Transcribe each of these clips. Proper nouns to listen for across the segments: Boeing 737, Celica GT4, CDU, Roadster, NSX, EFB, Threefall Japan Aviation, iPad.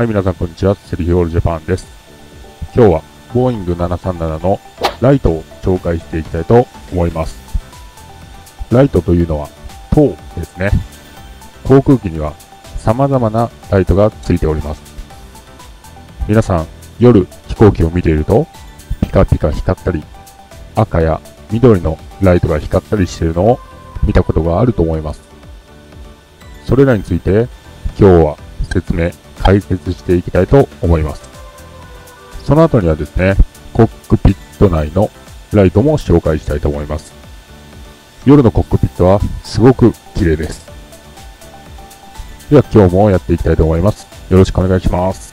はい、皆さんこんにちは。Threefall Japan です。今日は Boeing 737のライトを紹介していきたいと思います。ライトというのは灯ですね。航空機には様々なライトがついております。皆さん、夜飛行機を見ているとピカピカ光ったり、赤や緑のライトが光ったりしているのを見たことがあると思います。それらについて今日は解説していきたいと思います。その後にはですね、コックピット内のライトも紹介したいと思います。夜のコックピットはすごく綺麗です。では今日もやっていきたいと思います。よろしくお願いします。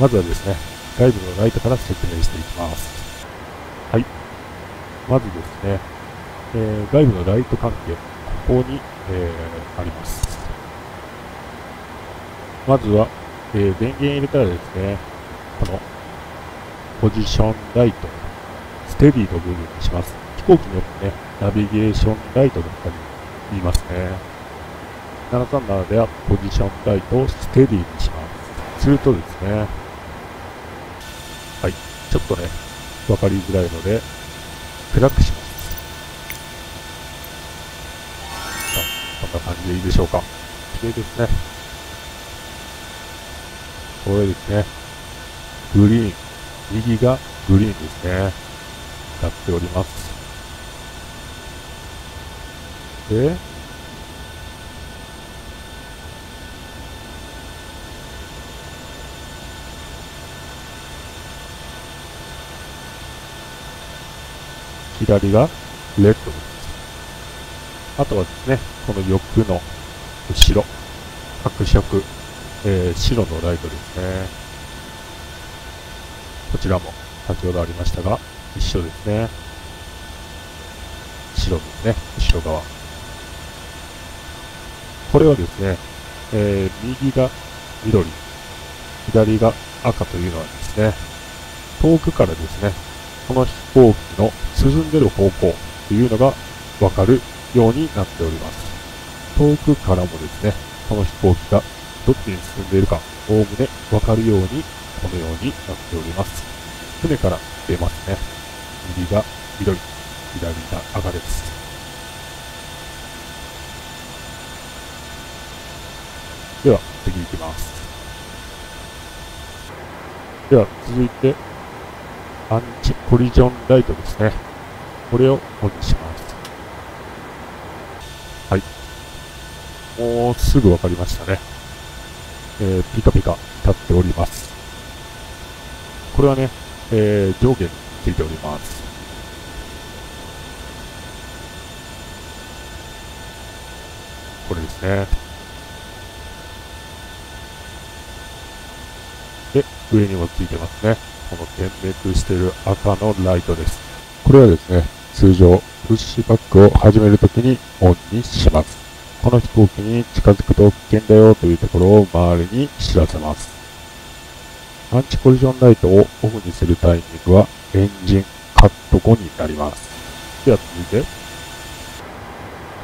まずはですね、外部のライトから説明していきます。はい。まずですね、外部のライト関係、ここに、あります。まずは、電源入れたらですね、このポジションライト、ステディの部分にします。飛行機によってね、ナビゲーションライトだったり言いますね。737ではポジションライトをステディにします。するとですね、はい、ちょっとね、わかりづらいので、暗くします。さあ、こんな感じでいいでしょうか。綺麗ですね。これですね。グリーン。右がグリーンですね。なっております。で、左がレッドです。あとはですね、この横の後ろ、各色、白のライトですね。こちらも先ほどありましたが、一緒ですね。白ですね、後ろ側。これはですね、右が緑、左が赤というのはですね、遠くからですね、この飛行機の進んでる方向というのがわかるようになっております。遠くからもですね、この飛行機がどっちに進んでいるか、おおむねわかるように、このようになっております。船から出ますね。右が緑、左が赤です。では、次行きます。では、続いて、アンチコリジョンライトですね。これをオンにします。はい。もうすぐわかりましたね。ピカピカ光っております。これはね、上下についております。これですね。で、上にもついてますね。この点滅している赤のライトです。これはですね、通常、プッシュバックを始めるときにオンにします。この飛行機に近づくと危険だよというところを周りに知らせます。アンチコリジョンライトをオフにするタイミングはエンジンカット後になります。では続いて、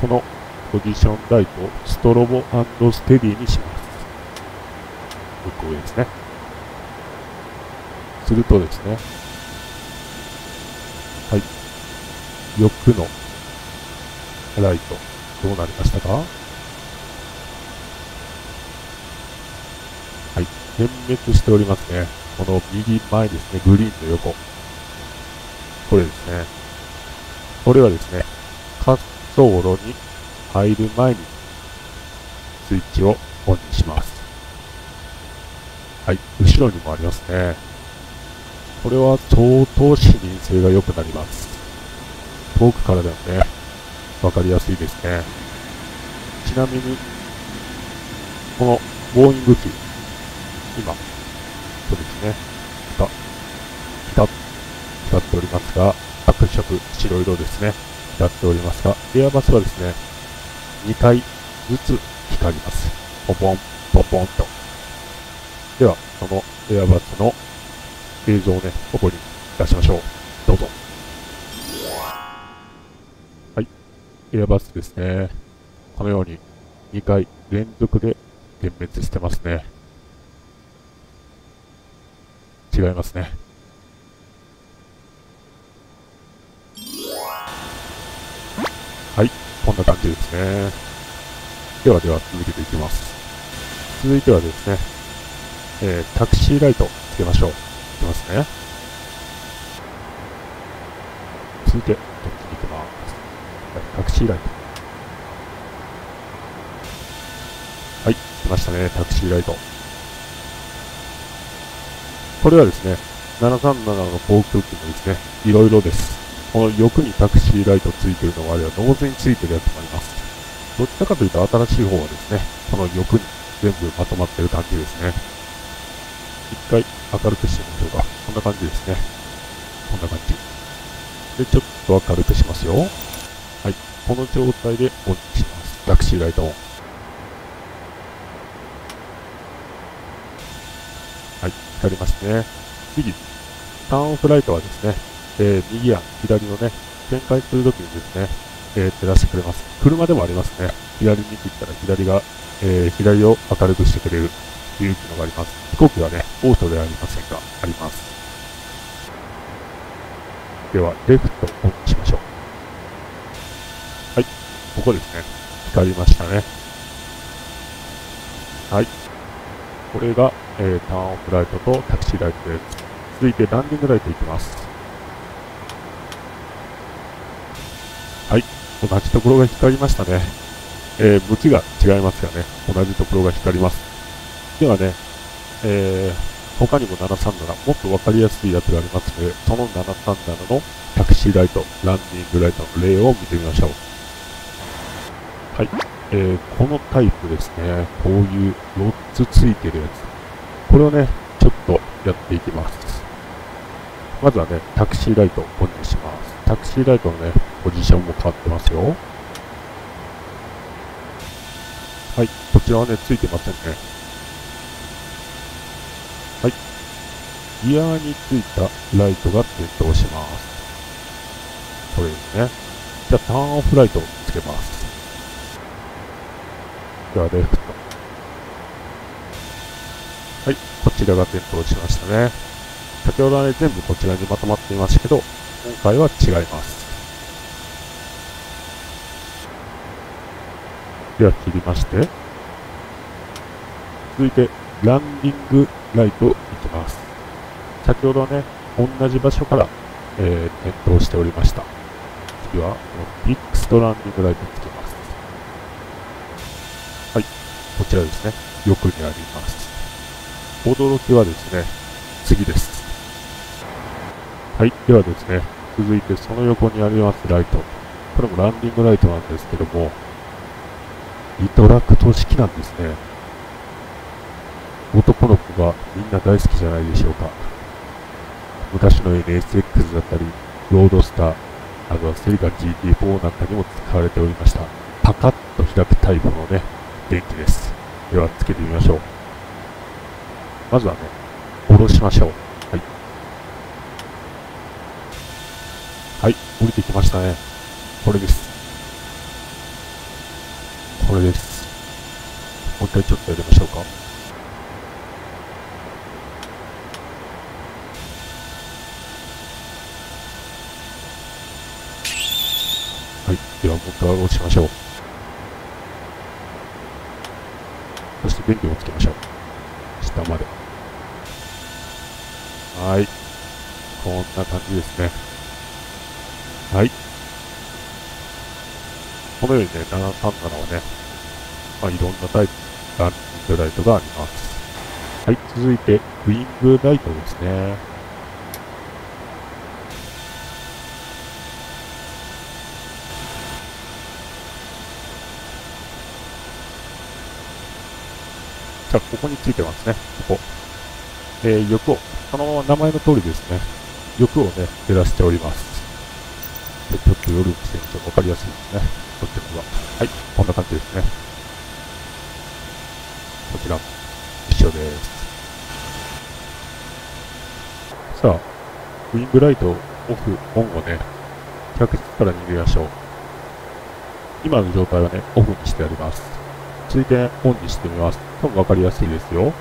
このポジションライトをストロボ&ステディにします。向こうですね。するとですね、はい、横のライト、どうなりましたか？はい、点滅しておりますね。この右前ですね、グリーンの横。これですね。これはですね、滑走路に入る前にスイッチをオンにします。はい、後ろにもありますね。これは相当視認性が良くなります。遠くからでもね、わかりやすいですね。ちなみに、このボーイング機、今、そうですね、光っておりますが、赤色、白色ですね、光っておりますが、エアバスはですね、2回ずつ光ります。ポポン、ポポンと。では、このエアバスの映像をね、ここに出しましょう。どうぞ。はい。エアバスですね。このように2回連続で点滅してますね。違いますね。はい。こんな感じですね。では続けていきます。続いてはですね、タクシーライトつけましょう。いきますね。続いて、こっちに行きます。タクシーライト。はい、来ましたね、タクシーライト。これはですね、737の航空機のですね、いろいろです。この横にタクシーライトついてるのがあれば、同時についてるやつもあります。どちらかというと、新しい方はですね、この横に全部まとまってる感じですね。一回明るくしてみましょうか。こんな感じですね。こんな感じ。で、ちょっと明るくしますよ。はい。この状態でオンにします。タクシーライトオン。はい。光りましたね。次、ターンオフライトはですね、右や左のね、展開するときにですね、照らしてくれます。車でもありますね。左に切ったら左が、左を明るくしてくれる。という機能があります。飛行機はね、オートではありませんが、あります。では、レフトオンにしましょう。はい、ここですね。光りましたね。はい。これが、ターンオフライトとタクシーライトです。続いて、ランディングライトいきます。はい。同じところが光りましたね。向きが違いますよね。同じところが光ります。ではね、他にも737、もっとわかりやすいやつがありますので、その737のタクシーライト、ランディングライトの例を見てみましょう。はい。このタイプですね。こういう4つついてるやつ。これをね、ちょっとやっていきます。まずはね、タクシーライトをオンにします。タクシーライトのね、ポジションも変わってますよ。はい。こちらはね、ついてませんね。はい。ギアについたライトが点灯します。これですね。じゃあ、ターンオフライトをつけます。では、レフト。はい。こちらが点灯しましたね。先ほどはね、全部こちらにまとまっていましたけど、今回は違います。では、切りまして。続いて、ランディングライト行きます。先ほどはね、同じ場所から、点灯しておりました。次は、フィックスとランディングライトつけます。はい。こちらですね。横にあります。驚きはですね、次です。はい。ではですね、続いてその横にありますライト。これもランディングライトなんですけども、リトラクト式なんですね。男の子がみんな大好きじゃないでしょうか。昔の NSX だったり、ロードスター、あとはセリカ GT4 なんかにも使われておりました。パカッと開くタイプのね、電気です。では、つけてみましょう。まずはね、下ろしましょう。はい。はい、降りてきましたね。これです。これです。もう一回ちょっとやりましょうか。はい。では、もう一回押しましょう。そして、電気をつけましょう。下まで。はい。こんな感じですね。はい。このようにね、737はね、まあ、いろんなタイプのランディングライトがあります。はい。続いて、ウィングライトですね。したらここについてますね。ここ。翼を、そのまま名前の通りですね。翼をね、照らしております。でちょっと夜にしてみると分かりやすいですね。こっちは。はい、こんな感じですね。こちらも一緒です。さあ、ウィングライトオフ、オンをね、客室から逃げましょう。今の状態はね、オフにしてあります。ついでオンにしてみます。多分分かりやすいですよ。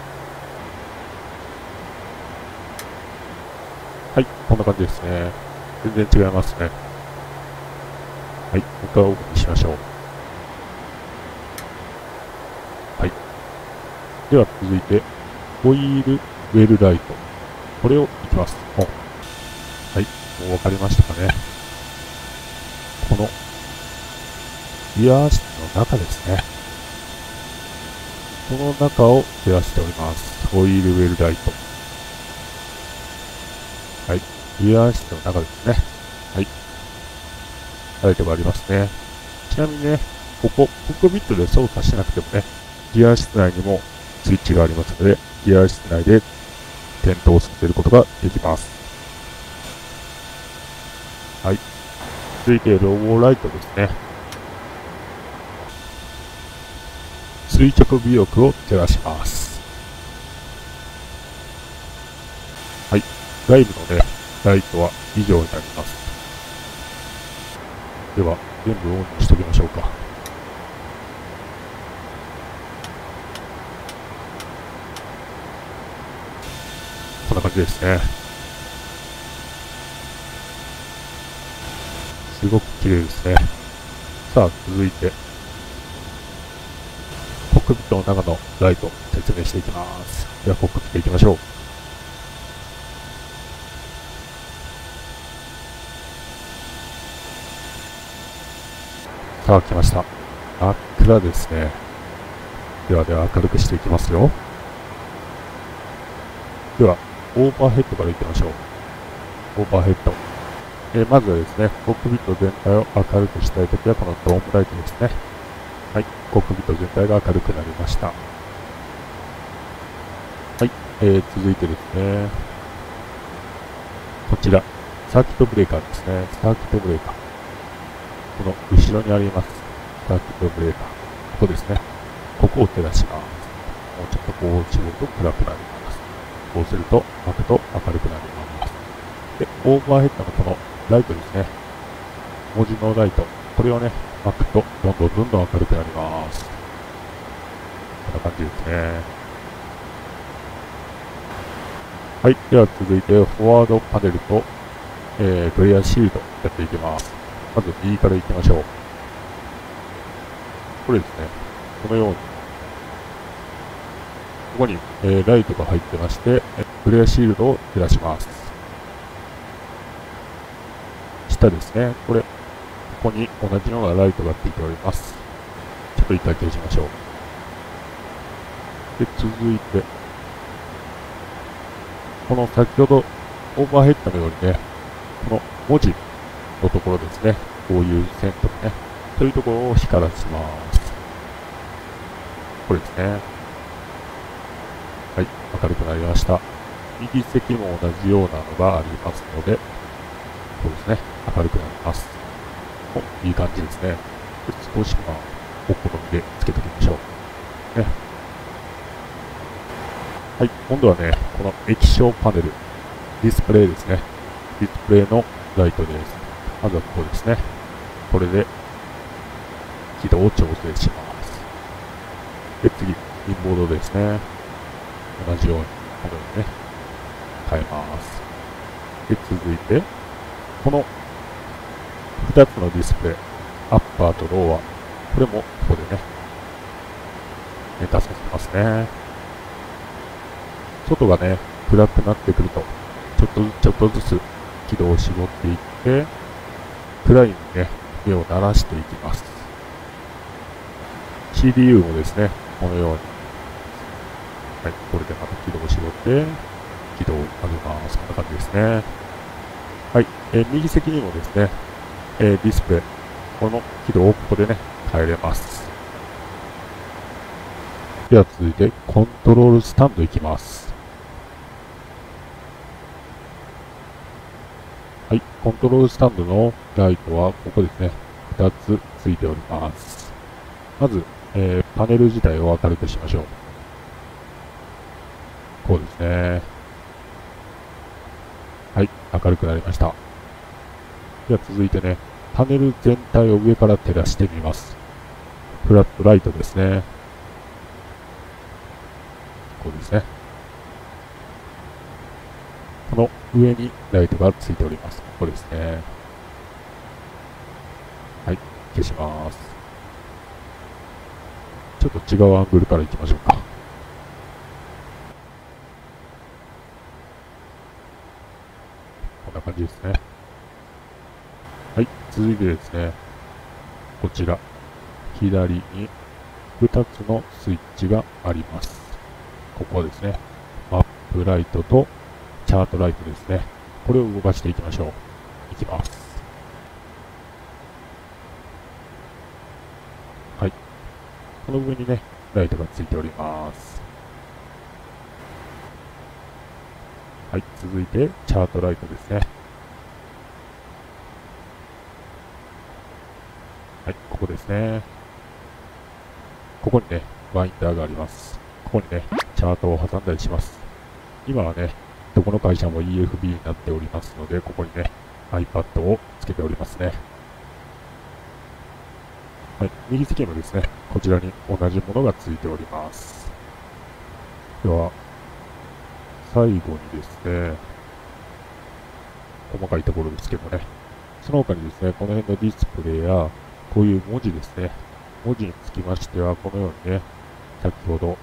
はい、こんな感じですね。全然違いますね。はい、もう一回オフにしましょう。はい。では続いて、ホイールウェルライト。これをいきます。オン。はい、もう分かりましたかね。この、リア室の中ですね。この中を照らしております。ホイールウェルライト。はい。リア室の中ですね。はい。ライトがありますね。ちなみにね、ここ、コックピットで操作しなくてもね、リア室内にもスイッチがありますので、リア室内で点灯させることができます。はい。続いて、ロゴライトですね。垂直尾翼を照らします。はい。外部のね、ライトは以上になります。では、全部オンにしておきましょうか。こんな感じですね。すごく綺麗ですね。さあ、続いて、コックピットの中のライト、説明していきます。では、コックピット行きましょう。さあ、来ました。真っ暗ですね。ではでは明るくしていきますよ。では、オーバーヘッドからいきましょう。オーバーヘッド。まずはですね、コックピット全体を明るくしたいときは、このドームライトですね。はい、コックピット全体が明るくなりました。はい、続いてですね、こちら、サーキットブレーカーですね。サーキットブレーカー。この後ろにあります。サーキットブレーカー。ここですね。ここを照らします。もうちょっとこう絞ると暗くなります。こうすると開くと明るくなります。で、オーバーヘッドのこのライトですね。文字のライト。これをね、巻くとどんどんどんどん明るくなります。こんな感じですね。はい。では続いて、フォワードパネルと、ドリアシールドやっていきます。まず右から行きましょう。これですね。このように。ここに、ライトが入ってまして、フレアシールドを照らします。下ですね。これ、ここに同じようなライトがついております。ちょっと一回消しましょう。で、続いて、この先ほどオーバーヘッドのようにね、この文字、のところですね。こういう線とかね。そういうところを光らせます。これですね。はい。明るくなりました。右席も同じようなのがありますので、そうですね。明るくなります。お、いい感じですね。少しまあ、お好みでつけておきましょう。ね。はい。今度はね、この液晶パネル。ディスプレイですね。ディスプレイのライトです。まずはここですね。これで、軌道を調整します。で、次、インボードですね。同じように、このようにね、変えます。で、続いて、この2つのディスプレイ、アッパーとローは、これもここでね、出させますね。外がね、暗くなってくると、ちょっとずつ軌道を絞っていって、暗いにね、目を慣らしていきます。CDU もですね、このように。はい、これでまた軌道を絞って、軌道を上げます。こんな感じですね。はい、右席にもですね、ディスプレイ、この軌道をここでね、変えれます。では続いてコントロールスタンドいきます。はい、コントロールスタンドのライトはここですね、2つついております。まず、パネル自体を明るくしましょう。こうですね。はい、明るくなりました。では続いてね、パネル全体を上から照らしてみます。フラットライトですね。こうですね。この上にライトがついております。ここですね。はい、消します。ちょっと違うアングルからいきましょうか。こんな感じですね。はい、続いてですね、こちら。左に2つのスイッチがあります。ここですね。マップライトとチャートライトですね。これを動かしていきましょう。いきます。はい。この上にね、ライトがついております。はい。続いて、チャートライトですね。はい。ここですね。ここにね、バインダーがあります。ここにね、チャートを挟んだりします。今はね、どこの会社も EFB になっておりますので、ここにね、iPad をつけておりますね。はい、右付けもですね、こちらに同じものがついております。では、最後にですね、細かいところですけどね、その他にですね、この辺のディスプレイや、こういう文字ですね、文字につきましては、このようにね、先ほど、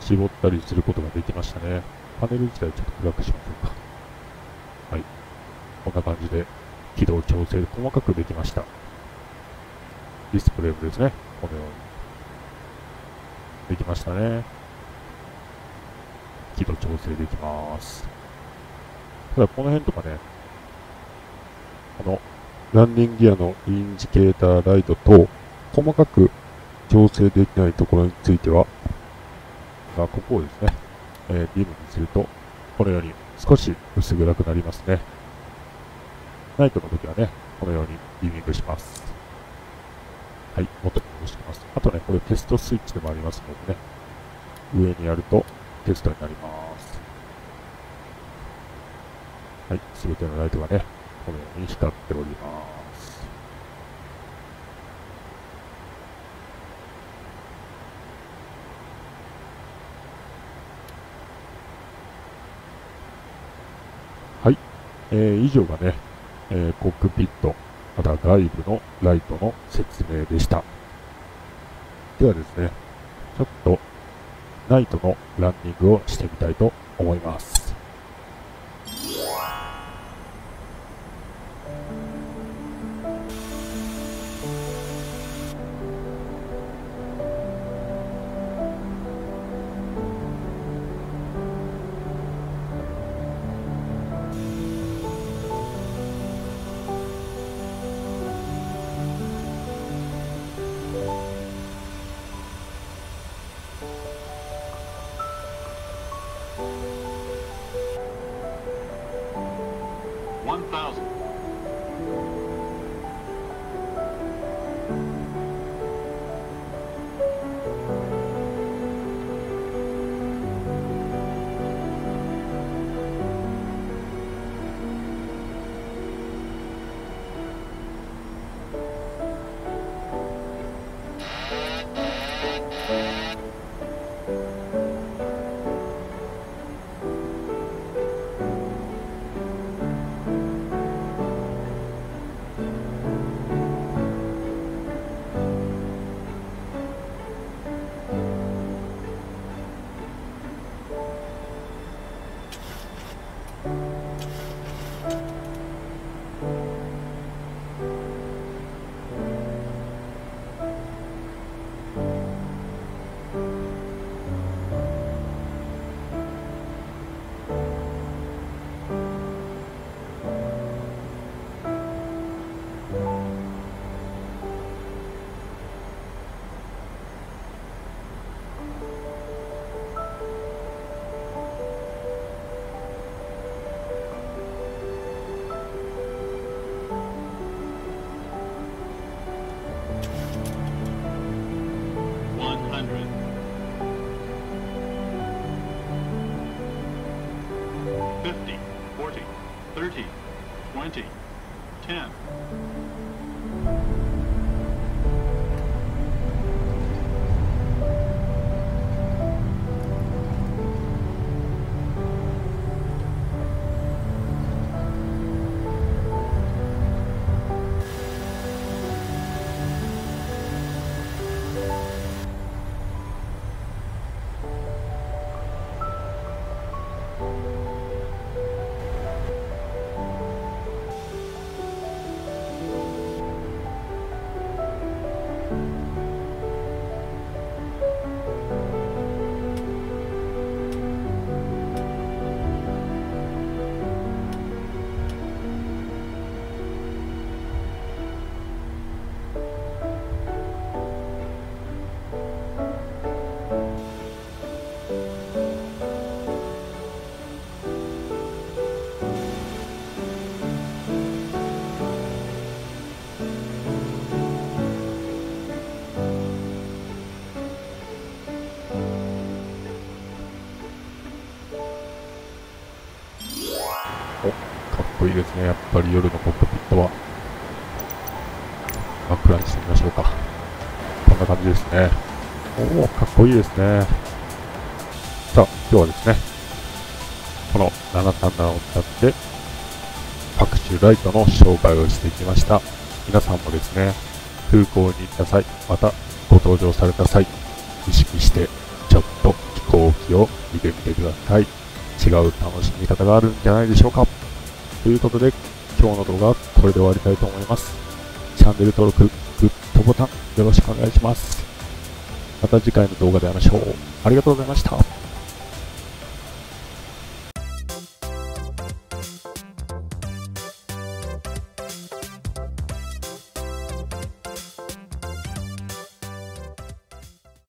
絞ったりすることができましたね。パネル自体ちょっと暗くしましょうか。はい。こんな感じで、軌道調整細かくできました。ディスプレイもですね、このように。できましたね。軌道調整できます。ただ、この辺とかね、この、ランディングギアのインジケーターライトと、細かく調整できないところについては、ここをですね、ディムにすると、このように少し薄暗くなりますね。ナイトの時はね、このようにディミングします。はい、元に戻してます。あとね、これテストスイッチでもありますのでね、上にやるとテストになります。はい、すべてのライトがね、このように光っております。はい、以上がね、コックピット、また外部のライトの説明でした。ではですね、ちょっとナイトのランニングをしてみたいと思います。20, 10.ね、やっぱり夜のコックピットは真っ暗にしてみましょうか。こんな感じですね。おお、かっこいいですね。さあ、今日はですね、この737を使って各種ライトの紹介をしてきました。皆さんもですね、空港に行った際、またご搭乗された際、意識してちょっと飛行機を見てみてください。違う楽しみ方があるんじゃないでしょうか。ということで、今日の動画はこれで終わりたいと思います。チャンネル登録、グッドボタンよろしくお願いします。また次回の動画で会いましょう。ありがとうございました。